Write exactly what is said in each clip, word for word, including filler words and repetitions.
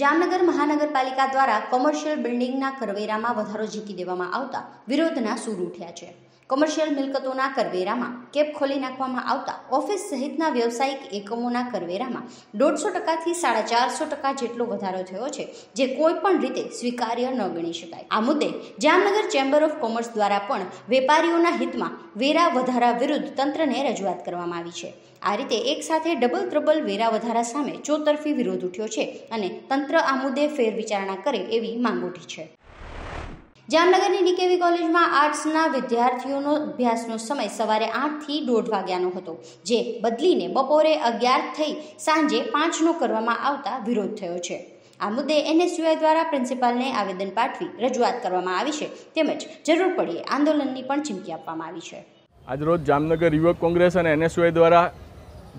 જામનગર મહાનગરપાલિકા द्वारा કોમર્શિયલ બિલ્ડિંગના કરવેરામાં વધારો ઝીકી દેવામાં આવતા વિરોધના સૂર ઉઠ્યા છે। કોમર્શિયલ મિલકતોના કરવેરામાં કેપ ખોલી નાખવામાં આવતા ઓફિસ સહિતના વ્યવસાયિક એકમોના કરવેરામાં દોઢસો ટકાથી સાડા ચારસો ટકા જેટલો વધારો થયો છે, જે કોઈપણ રીતે સ્વીકાર્ય ન ગણી શકાય। આ મુદ્દે જામનગર ચેમ્બર ઓફ કોમર્સ દ્વારા પણ વેપારીઓના હિતમાં વેરા વધારા વિરુદ્ધ તંત્રને રજૂઆત કરવામાં આવી છે। આ રીતે એક સાથે ડબલ ત્રબલ વેરા વધારા સામે ચોતરફી વિરોધ ઉઠ્યો છે અને તંત્ર આ મુદ્દે ફેર વિચારણા કરે એવી માંગ ઉઠી છે। જામનગરની ડીકેવી કોલેજમાં આર્ટ્સના વિદ્યાર્થીઓનો અભ્યાસનો સમય સવારે આઠથી દોઢ વાગ્યાનો હતો, જે બદલીને બપોરે અગિયાર થઈ સાંજે પાંચનો કરવામાં આવતા વિરોધ થયો છે। આ મુદ્દે એનએસયુઆઈ દ્વારા પ્રિન્સિપાલને આવેદન પાઠવી રજૂઆત કરવામાં આવી છે, તેમજ જરૂર પડીએ આંદોલનની પણ ચીમકી આપવામાં આવી છે। આજરોજ જામનગર યુવક કોંગ્રેસ અને એનએસયુઆઈ દ્વારા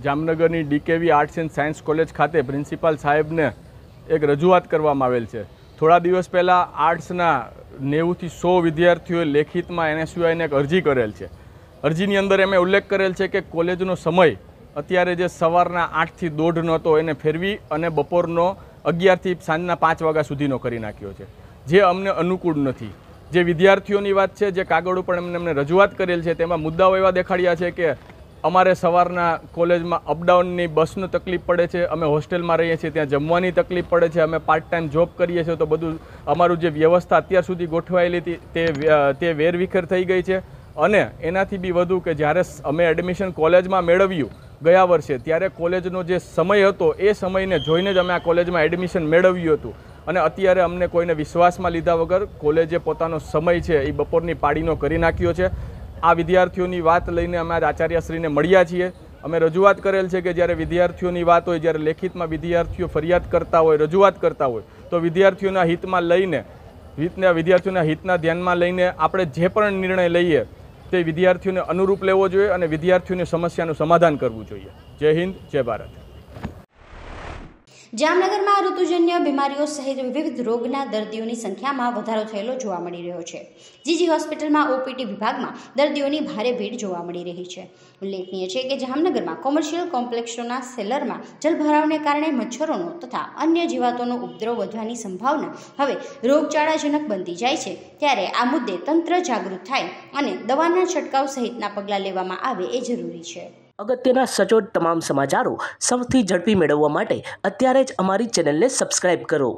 જામનગરની DKV arts and science college ખાતે પ્રિન્સિપાલ સાહેબને એક રજૂઆત કરવામાં આવેલ છે। થોડા દિવસ પહેલાં આર્ટ્સના નેવુંથી સો વિદ્યાર્થીઓએ લેખિતમાં એનએસયુઆઈને એક અરજી કરેલ છે। અરજીની અંદર એમણે ઉલ્લેખ કરેલ છે કે કોલેજનો સમય અત્યારે જે સવારના આઠથી દોઢનો હતો એને ફેરવી અને બપોરનો અગિયારથી સાંજના પાંચ વાગ્યા સુધીનો કરી નાખ્યો છે, જે અમને અનુકૂળ નથી। જે વિદ્યાર્થીઓની વાત છે, જે કાગળ ઉપર એમને એમને રજૂઆત કરેલ છે, તેમાં મુદ્દાઓ એવા દેખાડ્યા છે કે અમારે સવારના કોલેજમાં અપડાઉનની બસનો તકલીફ પડે છે, અમે હોસ્ટેલમાં રહીએ છીએ, ત્યાં જમવાની તકલીફ પડે છે, અમે પાર્ટ ટાઈમ જોબ કરીએ છીએ, તો બધું અમારું જે વ્યવસ્થા અત્યાર સુધી ગોઠવાયેલી હતી તે તે વેરવિખેર થઈ ગઈ છે। અને એનાથી બી વધુ કે જ્યારે અમે એડમિશન કોલેજમાં મેળવ્યું ગયા વર્ષે, ત્યારે કોલેજનો જે સમય હતો એ સમયને જોઈને જ અમે આ કોલેજમાં એડમિશન મેળવ્યું હતું, અને અત્યારે અમને કોઈને વિશ્વાસમાં લીધા વગર કોલેજે પોતાનો સમય છે એ બપોરની પાળીનો કરી નાખ્યો છે। આ વિદ્યાર્થીઓની વાત લઈને અમે આચાર્યશ્રીને મળ્યા છીએ। અમે રજૂઆત કરેલ છે કે જ્યારે વિદ્યાર્થીઓની વાત હોય, જ્યારે લેખિતમાં વિદ્યાર્થીઓ ફરિયાદ કરતા હોય, રજૂઆત કરતા હોય, તો વિદ્યાર્થીઓના હિતમાં લઈને રીતના વિદ્યાર્થીઓના હિતના ધ્યાનમાં લઈને આપણે જે પણ નિર્ણય લઈએ તે વિદ્યાર્થીઓને અનુરૂપ લેવો જોઈએ અને વિદ્યાર્થીઓની સમસ્યાનું સમાધાન કરવું જોઈએ। જય હિન્દ, જય ભારત। જામનગરમાં ઋતુજન્ય બીમારીઓ સહિત વિવિધ રોગના દર્દીઓની સંખ્યામાં વધારો થયેલો જોવા મળી રહ્યો છે। જીજી હોસ્પિટલમાં ઓપીડી વિભાગમાં દર્દીઓની ભારે ભીડ જોવા મળી રહી છે। ઉલ્લેખનીય છે કે જામનગરમાં કોમર્શિયલ કોમ્પ્લેક્સોના સેલરમાં જલભરાવને કારણે મચ્છરોનો તથા અન્ય જીવાતોનો ઉપદ્રવ વધવાની સંભાવના હવે રોગચાળાજનક બનતી જાય છે, ત્યારે આ મુદ્દે તંત્ર જાગૃત થાય અને દવાના છંટકાવ સહિતના પગલાં લેવામાં આવે એ જરૂરી છે। અગત્યના સચોટ તમામ સમાચારો સૌથી ઝડપી મેળવવા માટે અત્યારે જ અમારી ચેનલને સબસ્ક્રાઇબ કરો।